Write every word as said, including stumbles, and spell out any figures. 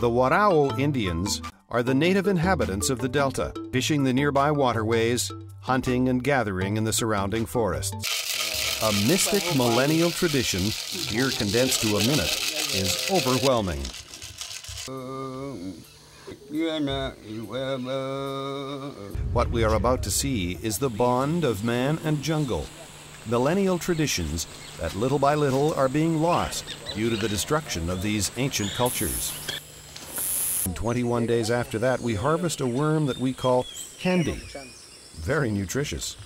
The Warao Indians are the native inhabitants of the delta, fishing the nearby waterways, hunting and gathering in the surrounding forests. A mystic millennial tradition, here condensed to a minute, is overwhelming. What we are about to see is the bond of man and jungle, millennial traditions that little by little are being lost due to the destruction of these ancient cultures. twenty-one days after that, we harvest a worm that we call candy. Very nutritious.